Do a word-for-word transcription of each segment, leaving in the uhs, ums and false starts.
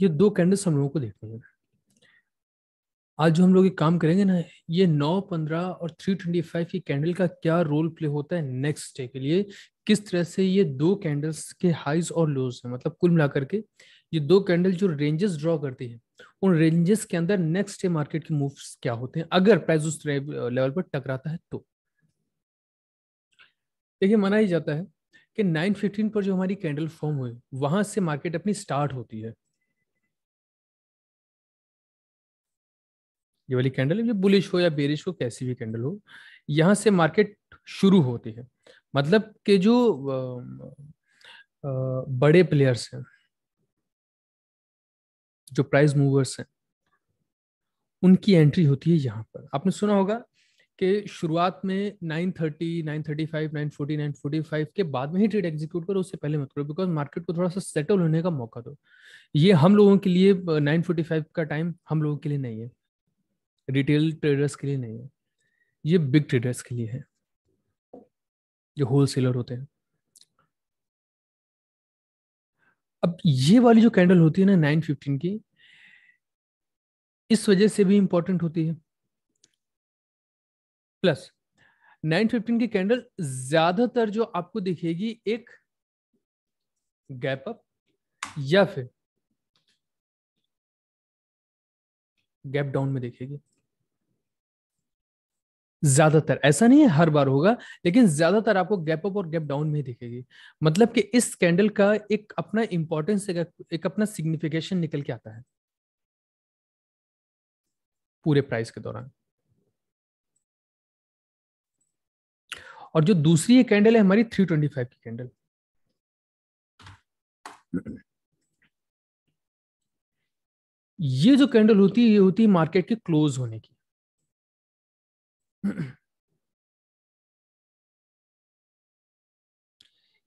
ये दो कैंडल्स हम लोगों को देखनी है। आज जो हम लोग ये काम करेंगे ना, ये नौ, पंद्रह और थ्री ट्वेंटी फाइव की कैंडल का क्या रोल प्ले होता है नेक्स्ट डे के लिए, किस तरह से ये दो कैंडल्स के हाइज और लोज हैं, मतलब कुल मिलाकर के ये दो कैंडल जो रेंजेस ड्रॉ करती है उन रेंजेस के अंदर नेक्स्ट डे मार्केट के मूव्स क्या होते हैं अगर प्राइस उस लेवल पर टकराता है तो। देखिए, माना ही जाता है कि नौ पंद्रह पर जो हमारी कैंडल फॉर्म हुई वहां से मार्केट अपनी स्टार्ट होती है। ये वाली कैंडल, ये बुलिश हो या बेरिश हो, कैसी भी कैंडल हो, यहाँ से मार्केट शुरू होती है। मतलब के जो बड़े प्लेयर्स हैं, जो प्राइस मूवर्स हैं, उनकी एंट्री होती है यहाँ पर। आपने सुना होगा कि शुरुआत में नौ तीस, नौ पैंतीस, नौ चालीस, नौ पैंतालीस के बाद में ही ट्रेड एग्जीक्यूट करो, उससे पहले मत करो, बिकॉज मार्केट को थोड़ा सा सेटल होने का मौका दो। ये हम लोगों के लिए नौ पैंतालीस का टाइम हम लोगों के लिए नहीं है, रिटेल ट्रेडर्स के लिए नहीं है, ये बिग ट्रेडर्स के लिए है, जो होलसेलर होते हैं। अब ये वाली जो कैंडल होती है ना नौ पंद्रह की, इस वजह से भी इंपॉर्टेंट होती है। प्लस नौ पंद्रह की कैंडल ज्यादातर जो आपको दिखेगी एक गैप अप या फिर गैप डाउन में दिखेगी ज्यादातर। ऐसा नहीं है हर बार होगा, लेकिन ज्यादातर आपको गैप अप और गैप डाउन में दिखेगी। मतलब कि इस कैंडल का एक अपना इंपॉर्टेंस, एक अपना सिग्निफिकेशन निकल के आता है पूरे प्राइस के दौरान। और जो दूसरी ये कैंडल है हमारी तीन सौ पच्चीस की कैंडल, ये जो कैंडल होती है ये होती है मार्केट के क्लोज होने की।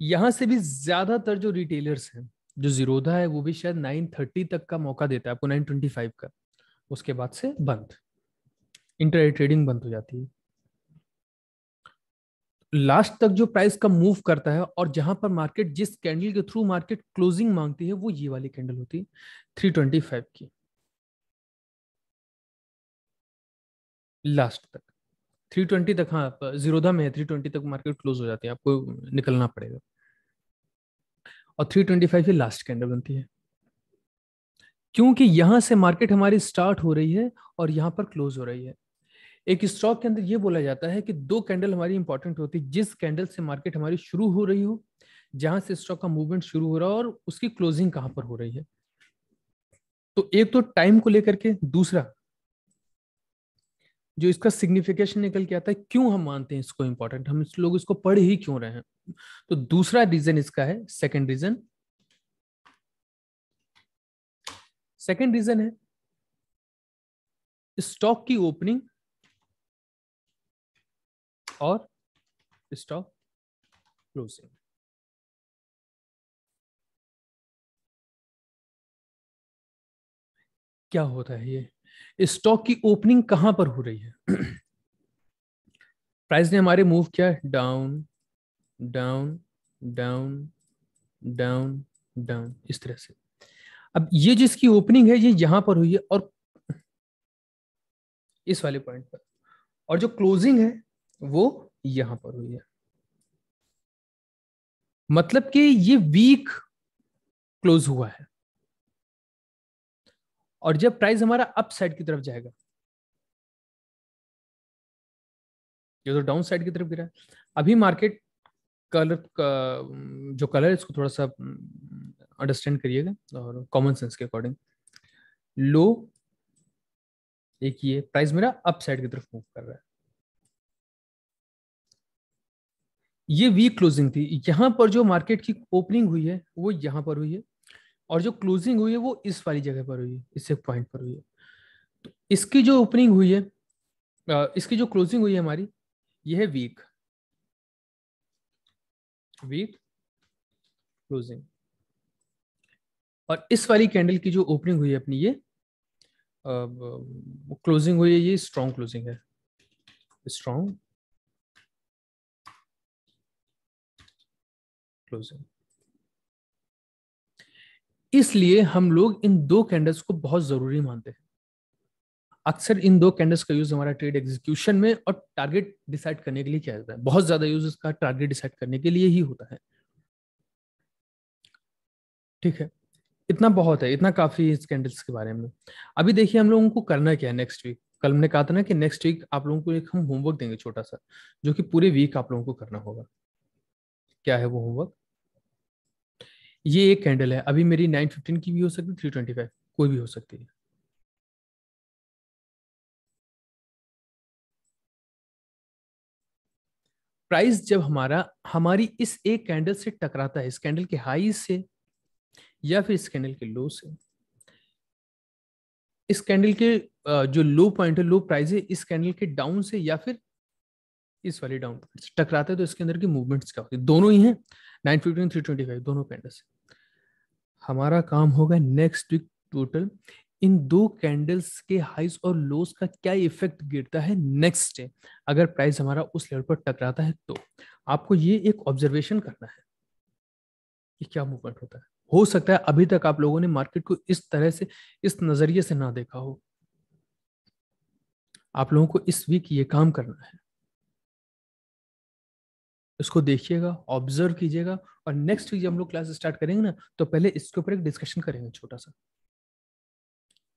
यहां से भी ज्यादातर जो रिटेलर्स हैं, जो जीरोधा है वो भी शायद नौ तीस तक का मौका देता है आपको, नौ पच्चीस का, उसके बाद से बंद, इंटरडे ट्रेडिंग बंद हो जाती है। लास्ट तक जो प्राइस का मूव करता है और जहां पर मार्केट, जिस कैंडल के थ्रू मार्केट क्लोजिंग मांगती है, वो ये वाली कैंडल होती है तीन सौ पच्चीस की, लास्ट तक तीन सौ बीस तक। हाँ, जीरोधा में है, तीन सौ बीस तक मार्केट क्लोज हो जाती है, आपको निकलना पड़ेगा। और तीन सौ पच्चीस की लास्ट कैंडल बनती है, क्योंकि यहां से मार्केट हमारी स्टार्ट हो रही है और यहां पर क्लोज हो रही है। एक स्टॉक के अंदर ये बोला जाता है कि दो कैंडल हमारी इंपॉर्टेंट होती है, जिस कैंडल से मार्केट हमारी शुरू हो रही हो, जहां से स्टॉक का मूवमेंट शुरू हो रहा है, और उसकी क्लोजिंग कहां पर हो रही है। तो एक तो टाइम को लेकर के, दूसरा जो इसका सिग्निफिकेशन निकल के आता है, क्यों हम मानते हैं इसको इंपॉर्टेंट, हम इस लोग इसको पढ़ ही क्यों रहे हैं, तो दूसरा रीजन इसका है, सेकेंड रीजन। सेकेंड रीजन है स्टॉक की ओपनिंग और स्टॉक क्लोजिंग। क्या होता है ये, स्टॉक की ओपनिंग कहां पर हो रही है। प्राइस ने हमारे मूव किया down down down down down इस तरह से। अब ये जिसकी ओपनिंग है ये यहां पर हुई है और इस वाले पॉइंट पर, और जो क्लोजिंग है वो यहां पर हुई है। मतलब कि ये वीक क्लोज हुआ है, और जब प्राइस हमारा अपसाइड की तरफ जाएगा, ये तो डाउन साइड की तरफ गिरा है। अभी मार्केट कलर का जो कलर है इसको थोड़ा सा अंडरस्टैंड करिएगा, और कॉमन सेंस के अकॉर्डिंग लो एक ये प्राइस मेरा अपसाइड की तरफ मूव कर रहा है, ये वीक क्लोजिंग थी। यहां पर जो मार्केट की ओपनिंग हुई है वो यहां पर हुई है, और जो क्लोजिंग हुई है वो इस वाली जगह पर हुई है, इस एक पॉइंट पर हुई है। तो इसकी जो ओपनिंग हुई है, इसकी जो क्लोजिंग हुई है हमारी, ये है वीक वीक क्लोजिंग, और इस वाली कैंडल की जो ओपनिंग हुई है अपनी, ये क्लोजिंग हुई है, ये स्ट्रॉन्ग क्लोजिंग है, स्ट्रॉन्ग क्लोजिंग। इसलिए हम लोग इन दो कैंडल्स को बहुत जरूरी मानते हैं। अक्सर इन दो कैंडल्स का यूज हमारा ट्रेड एग्जीक्यूशन में और टारगेट डिसाइड करने के लिए किया जाता है। बहुत ज्यादा यूज इसका टारगेट डिसाइड करने के लिए ही होता है। ठीक है, इतना बहुत है, इतना काफी इस कैंडल्स के बारे में। अभी देखिए हम लोगों को करना क्या है नेक्स्ट वीक। कल हमने कहा था ना कि नेक्स्ट वीक आप लोगों को एक हम होमवर्क देंगे छोटा सा, जो कि पूरे वीक आप लोगों को करना होगा। क्या है वो होमवर्क? ये एक कैंडल है, अभी मेरी नाइन फिफ्टीन की भी हो सकती है, थ्री ट्वेंटी फाइव कोई भी हो सकती है। प्राइस जब हमारा हमारी इस एक कैंडल से टकराता है, इस कैंडल के हाई से या फिर इस कैंडल के लो से, इस कैंडल के जो लो पॉइंट है, लो प्राइस है, इस कैंडल के डाउन से या फिर इस वाले डाउन टकराता है, तो इसके अंदर की मूवमेंट्स क्या होती है? दोनों ही हैं, nine fifteen three twenty five दोनों कैंडल्स। हमारा काम होगा नेक्स्ट वीक टोटल इन दो कैंडल्स के हाइज और लोस का क्या इफेक्ट गिरता है नेक्स्ट डे अगर प्राइस हमारा उस लेवल पर टकराता है। तो आपको ये एक ऑब्जर्वेशन करना है कि क्या मूवमेंट होता है। हो सकता है अभी तक आप लोगों ने मार्केट को इस तरह से, इस नजरिए से ना देखा हो। आप लोगों को इस वीक ये काम करना है, इसको देखिएगा, ऑब्जर्व कीजिएगा, और नेक्स्ट वीक जब हम लोग क्लास स्टार्ट करेंगे ना, तो पहले इसके ऊपर एक डिस्कशन करेंगे छोटा सा।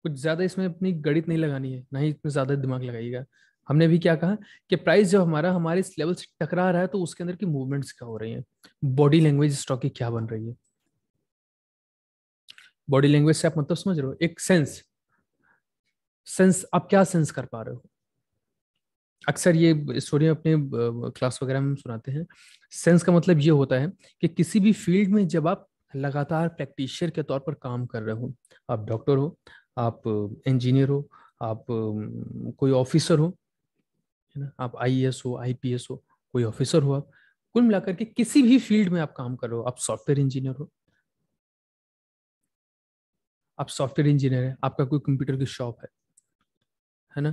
कुछ ज्यादा इसमें अपनी गणित नहीं लगानी है, ना ही इसमें ज्यादा दिमाग लगाइएगा। हमने भी क्या कहा कि प्राइस जब हमारा हमारे इस लेवल से टकरा रहा है, तो उसके अंदर की मूवमेंट्स क्या हो रही है, बॉडी लैंग्वेज स्टॉक की क्या बन रही है। बॉडी लैंग्वेज से आप मतलब समझ रहे हो, एक सेंस सेंस आप क्या सेंस कर पा रहे हो। अक्सर ये स्टोरी अपने क्लास वगैरह में सुनाते हैं। सेंस का मतलब ये होता है कि किसी भी फील्ड में जब आप लगातार प्रैक्टिशनर के तौर पर काम कर रहे हो, आप डॉक्टर हो, आप इंजीनियर हो, आप कोई ऑफिसर हो, है ना, आप आई ए एस हो, आई पी एस हो, कोई ऑफिसर हो, आप कुल मिलाकर के किसी भी फील्ड में आप काम कर रहे हो, आप सॉफ्टवेयर इंजीनियर हो, आप सॉफ्टवेयर इंजीनियर है, आपका कोई कंप्यूटर की शॉप है, है ना,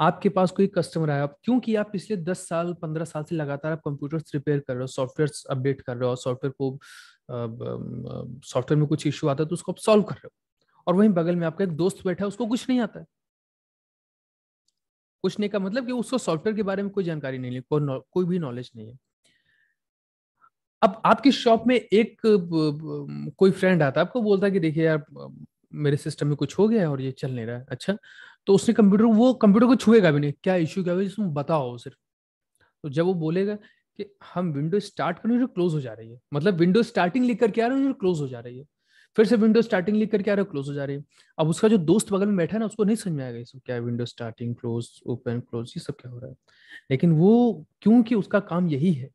आपके पास कोई कस्टमर आया, क्योंकि आप पिछले दस साल पंद्रह साल से लगातार आप कंप्यूटर्स रिपेयर कर रहे हो, सॉफ्टवेयर अपडेट कर रहे हो, सॉफ्टवेयर को सॉफ्टवेयर में कुछ इश्यू आता है तो उसको आप सॉल्व कर रहे हो, और वहीं बगल में आपका एक दोस्त बैठा है, उसको कुछ नहीं आता है। कुछ नहीं का मतलब कि उसको सॉफ्टवेयर के बारे में कोई जानकारी नहीं है, कोई कोई भी नॉलेज नहीं है। अब आपकी शॉप में एक कोई फ्रेंड आता है, आपको बोलता है कि देखिए यार मेरे सिस्टम में कुछ हो गया है और ये चल नहीं रहा है। अच्छा, तो उसने कंप्यूटर वो कंप्यूटर को छुएगा भी नहीं, क्या इश्यू क्या है तुम बताओ सिर्फ। तो जब वो बोलेगा कि हम विंडो स्टार्ट कर रहे हैं जो क्लोज हो जा रही है, मतलब विंडो स्टार्टिंग लिख करके आ रहे हैं जो क्लोज हो जा रही है, फिर से विंडो स्टार्टिंग लिख करके आ रहे हो क्लोज हो जा रही है। अब उसका जो दोस्त बगल में बैठा है ना, उसको नहीं समझ में आएगा ये सब क्या है, window starting, close, open, close, ये सब क्या हो रहा है। लेकिन वो क्योंकि उसका काम यही है,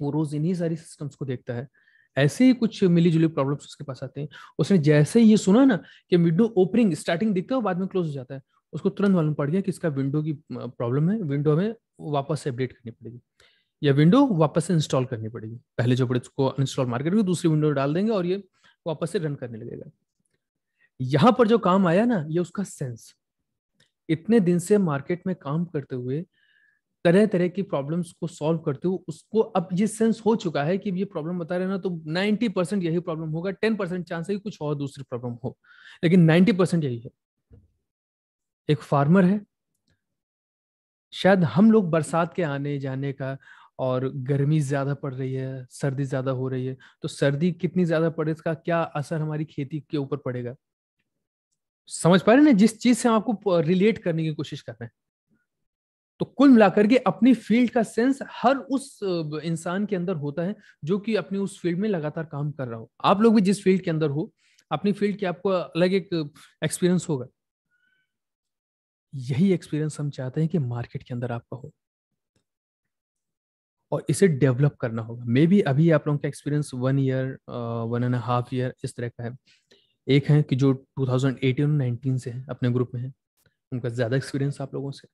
वो रोज इन्हीं सारी सिस्टम्स को देखता है। ऐसे ही कुछ मिली जुली प्रॉब्लम्स उसके पास आते हैं। उसने जैसे ही ये सुना ना कि विंडो ओपनिंग स्टार्टिंग दिखता है और बाद में क्लोज हो जाता है, उसको तुरंत मालूम पड़ गया कि इसका विंडो की प्रॉब्लम है, विंडो में वापस से अपडेट करनी पड़ेगी या विंडो वापस से इंस्टॉल करनी पड़ेगी। पहले जो अपडेट को अनइंस्टॉल मार करके दूसरी विंडो डाल देंगे और ये वापस से रन करने लगेगा। यहाँ पर जो काम आया ना, ये उसका सेंस। इतने दिन से मार्केट में काम करते हुए, तरह तरह की प्रॉब्लम्स को सॉल्व करते हुए, उसको अब ये सेंस हो चुका है कि ये प्रॉब्लम बता रहे हैं ना, तो नब्बे परसेंट यही प्रॉब्लम होगा, दस परसेंट चांस है कि कुछ और दूसरी प्रॉब्लम हो, लेकिन नब्बे परसेंट यही है। एक फार्मर है, शायद हम लोग बरसात के आने जाने का, और गर्मी ज़्यादा पड़ रही है, सर्दी ज़्यादा हो रही है, तो सर्दी कितनी ज़्यादा पड़े, इसका क्या असर हमारी खेती के ऊपर पड़ेगा। समझ पा रहे हैं ना, जिस चीज़ से आपको रिलेट करने की कोशिश कर रहे हैं। तो कुल मिलाकर के अपनी फील्ड का सेंस हर उस इंसान के अंदर होता है जो कि अपनी उस फील्ड में लगातार काम कर रहा हो। आप लोग भी जिस फील्ड के अंदर हो, अपनी फील्ड की आपको अलग एक एक्सपीरियंस होगा। यही एक्सपीरियंस हम चाहते हैं कि मार्केट के अंदर आपका हो, और इसे डेवलप करना होगा। मे बी अभी आप लोगों का experience one year, one and half year इस तरह का है। एक है कि जो टू थाउजेंड एटीन नाइनटीन से है, अपने ग्रुप में है, उनका ज्यादा एक्सपीरियंस आप लोगों से।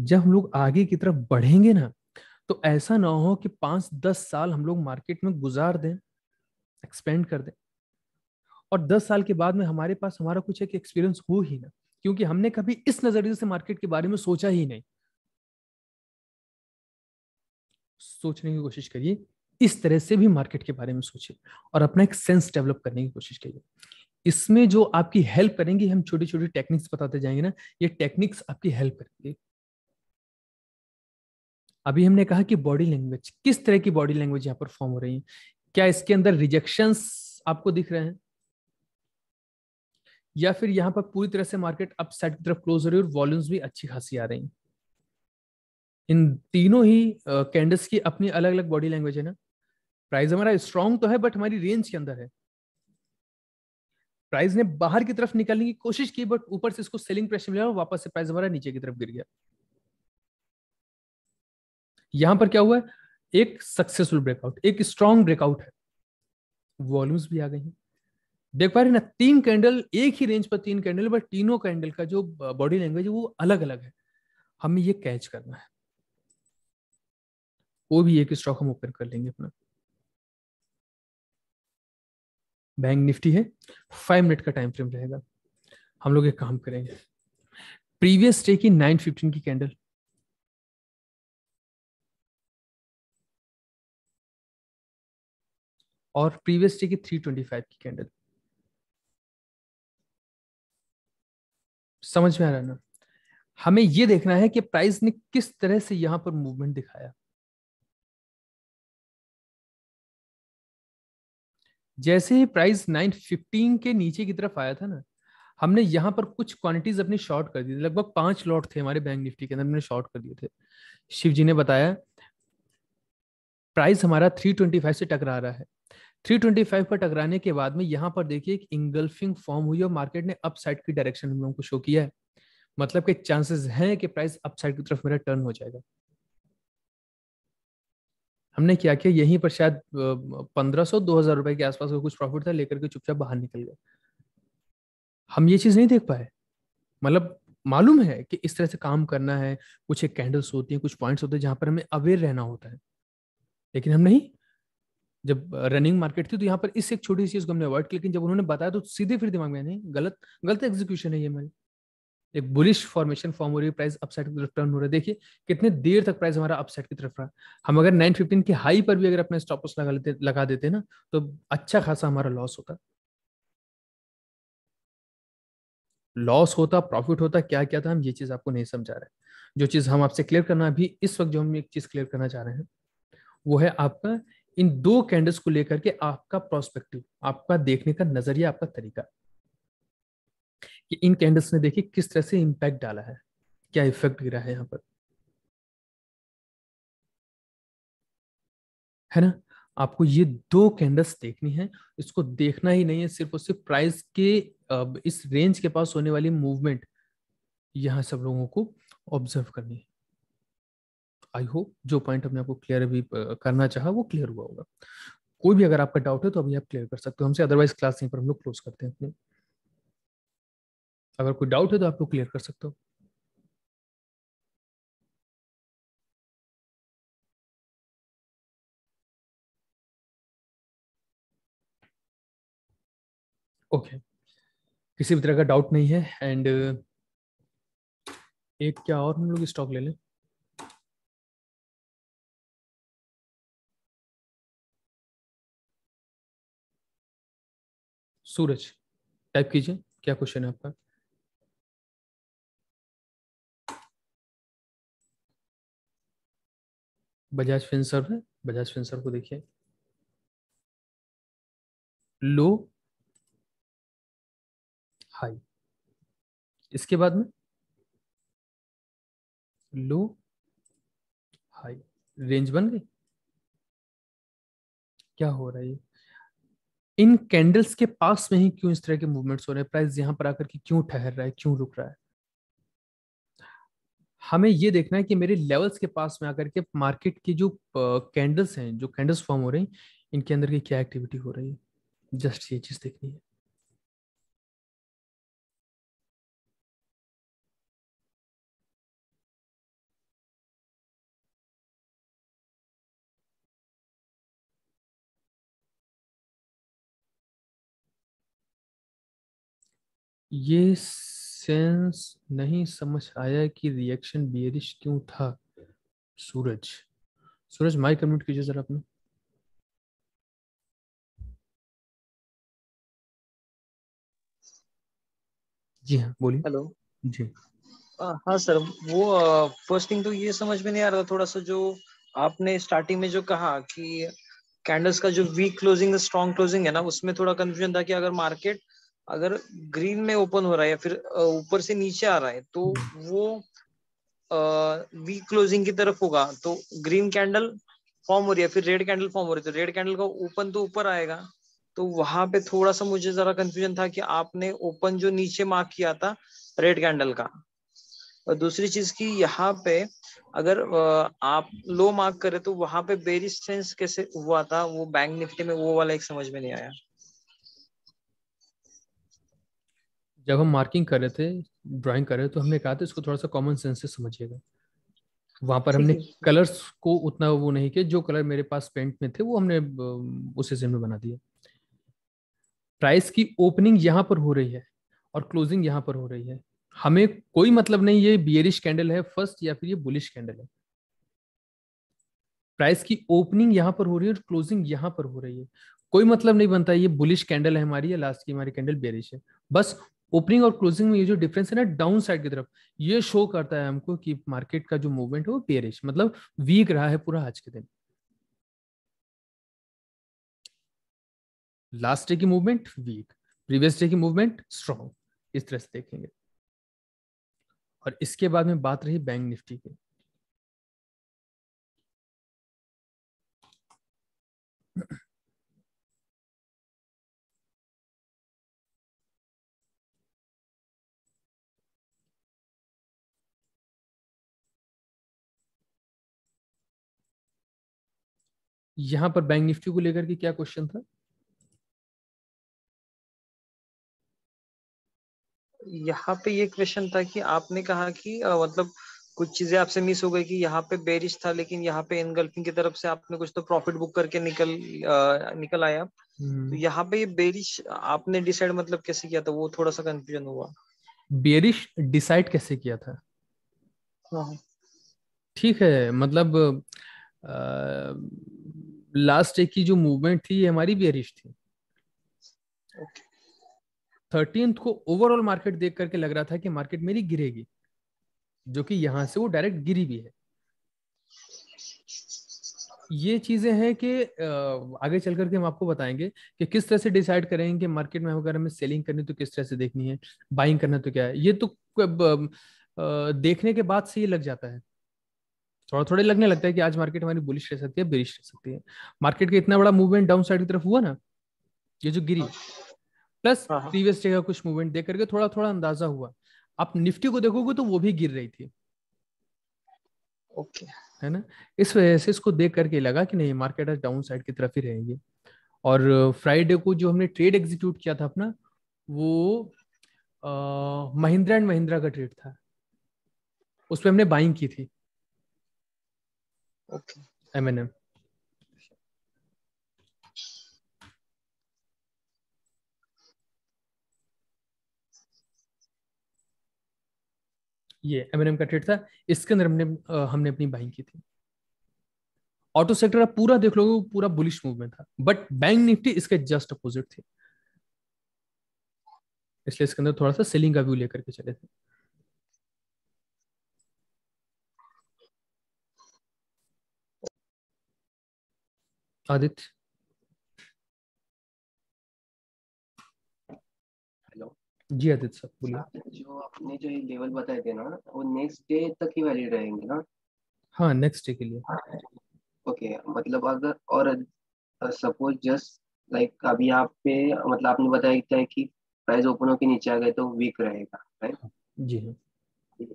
जब हम लोग आगे की तरफ बढ़ेंगे ना, तो ऐसा ना हो कि पांच दस साल हम लोग मार्केट में गुजार दें, एक्सपेंड कर दें, और दस साल के बाद में हमारे पास हमारा कुछ एक एक्सपीरियंस हो ही ना, क्योंकि हमने कभी इस नजरिए से मार्केट के बारे में सोचा ही नहीं। सोचने की कोशिश करिए, इस तरह से भी मार्केट के बारे में सोचिए और अपना एक सेंस डेवलप करने की कोशिश कीजिए। इसमें जो आपकी हेल्प करेंगी, हम छोटी छोटी टेक्निक्स बताते जाएंगे ना, ये टेक्निक्स आपकी हेल्प करेंगी। अभी हमने कहा कि बॉडी लैंग्वेज, किस तरह की बॉडी लैंग्वेज यहाँ पर फॉर्म हो रही है, क्या इसके अंदर रिजेक्शंस आपको दिख रहे हैं या फिर यहाँ पर पूरी तरह से मार्केट अपसाइड की तरफ क्लोज हो रही है और वॉल्यूम्स भी अच्छी खासी आ रही हैं। इन तीनों ही कैंडल्स की अपनी अलग अलग बॉडी लैंग्वेज है ना। प्राइस हमारा स्ट्रांग तो है बट हमारी रेंज के अंदर है, प्राइस ने बाहर की तरफ निकलने की कोशिश की बट ऊपर से इसको सेलिंग प्रेशर मिला और वापस से प्राइस हमारा नीचे की तरफ गिर गया। यहां पर क्या हुआ है, एक सक्सेसफुल ब्रेकआउट, एक स्ट्रांग ब्रेकआउट है, वॉल्यूम्स भी आ गई हैं। देख पा रहे हैं ना, तीन कैंडल एक ही रेंज पर, तीन कैंडल पर तीनों कैंडल का जो बॉडी लैंग्वेज है वो अलग अलग है। हमें ये कैच करना है। वो भी एक स्टॉक हम ओपन कर लेंगे अपना, बैंक निफ्टी है, फाइव मिनट का टाइम फ्रेम रहेगा। हम लोग एक काम करेंगे, प्रीवियस डे की नाइन फिफ्टीन की कैंडल, और प्रीवियस डे की थ्री ट्वेंटी फाइव की कैंडल, समझ में आ रहा है ना। हमें यह देखना है कि प्राइस ने किस तरह से यहां पर मूवमेंट दिखाया। जैसे ही प्राइस नाइन फिफ्टीन के नीचे की तरफ आया था ना, हमने यहां पर कुछ क्वांटिटीज अपनी शॉर्ट कर दी थी, लगभग पांच लॉट थे हमारे बैंक निफ्टी के अंदर, हमने शॉर्ट कर दिए थे। शिव जी ने बताया प्राइस हमारा थ्री ट्वेंटी फाइव से टकरा रहा है। थ्री ट्वेंटी फाइव पर टकराने के बाद में यहाँ पर देखिए एक इंगल्फिंग फॉर्म हुई और मार्केट ने अपसाइड की डायरेक्शन हम लोगों को शो किया है, मतलब कि चांसेस हैं कि प्राइस अपसाइड की तरफ मेरा टर्न हो जाएगा। हमने क्या किया, यहीं पर शायद पंद्रह सौ दो हज़ार रुपए के आसपास का कुछ प्रॉफिट था, लेकर के चुपचाप बाहर निकल गए। हम ये चीज नहीं देख पाए, मतलब मालूम है कि इस तरह से काम करना है, कुछ एक कैंडल्स होती है, कुछ पॉइंट्स होते हैं जहां पर हमें अवेयर रहना होता है, लेकिन हम नहीं। जब रनिंग मार्केट थी तो यहाँ पर इस एक छोटी सी चीज को हमने अवॉइड किया, लेकिन जब उन्होंने बताया तो सीधे फिर दिमाग में नहीं, गलत गलत एग्जीक्यूशन है ये मेरे। एक बुलिश फॉर्मेशन फॉर्म हो रही है, प्राइस अपसाइड की तरफ टर्न हो रहा है। देखिए कितने देर तक प्राइस हमारा अपसाइड की तरफ रहा। हम अगर नाइन फिफ्टीन के हाई पर भी अगर अपना स्टॉप लॉस लगा लेते लगा देते ना तो अच्छा खासा हमारा लॉस होता लॉस होता प्रॉफिट होता, क्या क्या था हम ये चीज आपको नहीं समझा रहे। जो चीज हम आपसे क्लियर करना, अभी इस वक्त जो हम एक चीज क्लियर करना चाह रहे हैं वो है आपका इन दो कैंडल्स को लेकर के आपका प्रोस्पेक्टिव, आपका देखने का नजरिया, आपका तरीका कि इन कैंडल्स ने देखिए किस तरह से इंपैक्ट डाला है, क्या इफेक्ट गिरा है यहाँ पर, है ना। आपको ये दो कैंडल्स देखनी है, इसको देखना ही नहीं है, सिर्फ और सिर्फ प्राइस के इस रेंज के पास होने वाली मूवमेंट यहाँ सब लोगों को ऑब्जर्व करनी है। आई होप जो पॉइंट हमने आपको क्लियर भी करना चाहा वो क्लियर हुआ होगा। कोई भी अगर आपका डाउट है तो अभी आप क्लियर कर सकते हो हमसे, अदरवाइज क्लास यहीं पर हम लोग क्लोज करते हैं अपने। अगर कोई डाउट है तो आप लोग क्लियर कर सकते हो। Okay okay. किसी भी तरह का डाउट नहीं है। एंड एक क्या और हम लोग स्टॉक ले लें, सूरज टाइप कीजिए, क्या क्वेश्चन है आपका। बजाज फिनसर्व है, बजाज फिनसर्व को देखिए, लो हाई, इसके बाद में लो हाई, रेंज बन गई। क्या हो रहा है, इन कैंडल्स के पास में ही क्यों इस तरह के मूवमेंट्स हो रहे हैं, प्राइस यहाँ पर आकर के क्यों ठहर रहा है, क्यों रुक रहा है। हमें ये देखना है कि मेरे लेवल्स के पास में आकर के मार्केट की जो कैंडल्स हैं, जो कैंडल्स फॉर्म हो रही हैं, इनके अंदर की क्या एक्टिविटी हो रही है, जस्ट ये चीज देखनी है। ये सेंस नहीं समझ आया कि रिएक्शन बेयरिश क्यों था। सूरज सूरज माइक कम्यूट कीजिए जरा अपना। जी हाँ बोलिए। हेलो। जी आ, हाँ सर, वो फर्स्ट थिंग तो ये समझ में नहीं आ रहा था थोड़ा सा, जो आपने स्टार्टिंग में जो कहा कि कैंडल्स का जो वीक क्लोजिंग स्ट्रॉन्ग क्लोजिंग है ना, उसमें थोड़ा कंफ्यूजन था कि अगर मार्केट अगर ग्रीन में ओपन हो रहा है या फिर ऊपर से नीचे आ रहा है तो वो वीक क्लोजिंग की तरफ होगा, तो ग्रीन कैंडल फॉर्म हो रही है फिर रेड कैंडल फॉर्म हो रही है, तो रेड कैंडल का ओपन तो ऊपर आएगा, तो वहां पे थोड़ा सा मुझे जरा कंफ्यूजन था कि आपने ओपन जो नीचे मार्क किया था रेड कैंडल का। और दूसरी चीज की यहाँ पे अगर आप लो मार्क करें तो वहां पे बेरिश सेंस कैसे हुआ था वो बैंक निफ्टी में, वो वाला एक समझ में नहीं आया। जब हम मार्किंग कर रहे थे, ड्राइंग कर रहे थे, तो हमने कहा था इसको थोड़ा सा कॉमन सेंस से समझिएगा। वहां पर हमने कलर्स को उतना वो नहीं किया, जो कलर मेरे पास पेंट में थे वो हमने उस सीजन में बना दिया। प्राइस की ओपनिंग यहाँ पर हो रही है और क्लोजिंग यहाँ पर हो रही है, हमें कोई मतलब नहीं ये बियरिश कैंडल है फर्स्ट या फिर ये बुलिश कैंडल है। प्राइस की ओपनिंग यहाँ पर हो रही है और क्लोजिंग यहाँ पर हो रही है, कोई मतलब नहीं बनता ये बुलिश कैंडल है हमारी या लास्ट की हमारी कैंडल बियरिश है। बस ओपनिंग और क्लोजिंग में ये जो डिफरेंस है ना डाउन साइड की तरफ, ये शो करता है हमको कि मार्केट का जो मूवमेंट है वो बेरिश मतलब वीक रहा है पूरा आज के दिन। लास्ट डे की मूवमेंट वीक, प्रीवियस डे की मूवमेंट स्ट्रॉन्ग, इस तरह से देखेंगे। और इसके बाद में बात रही बैंक निफ्टी की। यहां पर बैंक निफ्टी को लेकर के क्या क्वेश्चन था? यहाँ पे ये क्वेश्चन था कि आपने कहा कि आ, मतलब कुछ चीजें आपसे मिस हो गई कि यहाँ पे बेरिश था लेकिन यहाँ पे एनगल्फिंग की तरफ से आपने कुछ तो प्रॉफिट बुक करके निकल आ, निकल आया, तो यहाँ पे ये बेरिश आपने डिसाइड मतलब कैसे किया था, वो थोड़ा सा कंफ्यूजन हुआ। बेरिश डिसाइड कैसे किया था? ठीक है, मतलब लास्ट डे की जो मूवमेंट थी ये हमारी बेरिश थी। okay. थर्टीन्थ को ओवरऑल मार्केट देख करके लग रहा था कि मार्केट मेरी गिरेगी, जो कि यहां से वो डायरेक्ट गिरी भी है। ये चीजें हैं कि आगे चल करके हम आपको बताएंगे कि किस तरह से डिसाइड करेंगे कि मार्केट में अगर हमें सेलिंग करनी तो किस तरह से देखनी है, बाइंग करना तो क्या है। ये तो देखने के बाद से ये लग जाता है, थोड़ा थोड़े लगने लगता है कि आज मार्केट हमारी बुलिश रह सकती है, बेरिश रह सकती है। मार्केट का इतना बड़ा मूवमेंट डाउन साइड की तरफ हुआ ना, ये जो गिरी प्लस प्रीवियस डे का कुछ मूवमेंट देख करके थोड़ा थोड़ा अंदाजा हुआ। आप निफ्टी को देखोगे तो वो भी गिर रही थी, ओके है ना, इस वजह से इसको देख करके लगा कि नहीं मार्केट आज डाउन साइड की तरफ ही रहेगी। और फ्राइडे को जो हमने ट्रेड एग्जीक्यूट किया था अपना, वो महिंद्रा एंड महिंद्रा का ट्रेड था, उसपे हमने बाइंग की थी एम एन एम। ये एम एन एम का ट्रेड था, इसके अंदर हमने हमने अपनी बाइंग की थी। ऑटो सेक्टर आप पूरा देख लोगे, पूरा बुलिश मूवमेंट था, बट बैंक निफ्टी इसके जस्ट अपोजिट थी, इसलिए इसके अंदर थोड़ा सा सेलिंग का व्यू लेकर के चले थे। आदित्य। जी आदित्य साहब बोलिए। जो आपने जो ये लेवल बताए थे ना, वो नेक्स्ट डे तक ही वैलिड रहेंगे ना? हाँ, नेक्स्ट डे के लिए। ओके, मतलब अगर और सपोज जस्ट लाइक अभी यहाँ पे मतलब आपने बताया था कि प्राइस ओपन होकर नीचे आ गए तो वीक रहेगा, राइट? जी हाँ।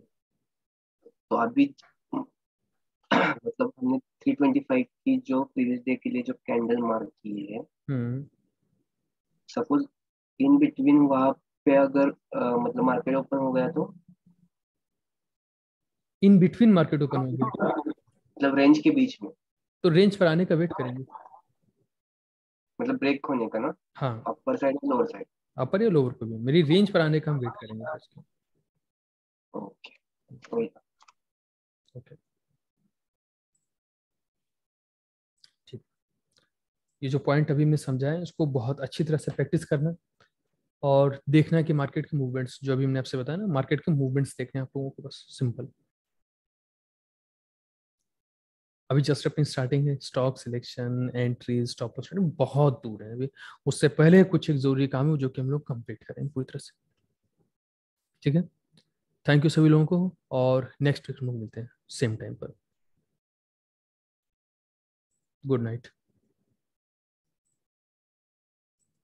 तो अभी मतलब हमने तीन सौ पच्चीस की जो प्रीवियस डे के लिए जो कैंडल मार्क की है, सपोज इन बिटवीन वहाँ पे अगर आ, मतलब मार्केट ओपन हो गया तो इन बिटवीन मार्केट ओपन हो गया मतलब रेंज के बीच में, तो रेंज पर आने का वेट करेंगे, मतलब ब्रेक होने का ना। हाँ, अपर साइड या लोअर साइड, अपर या लोअर को भी मेरी रेंज पर आने का हम वेट करेंगे आज के। ओके ओके ठीक। ये जो पॉइंट अभी मैं समझाया इसको बहुत अच्छी तरह से प्रैक्टिस करना, और देखना है कि मार्केट के मूवमेंट्स, जो अभी हमने आपसे बताया ना, मार्केट के मूवमेंट्स देखने हैं आप लोगों को, बस सिंपल। अभी जस्ट अपनी स्टार्टिंग है, stock selection, entry, stop loss बहुत दूर है अभी। उससे पहले कुछ एक जरूरी काम है जो कि हम लोग कंप्लीट करें पूरी तरह से, ठीक है। थैंक यू सभी लोगों को, और नेक्स्ट वीक हम लोग मिलते हैं सेम टाइम पर। Good night.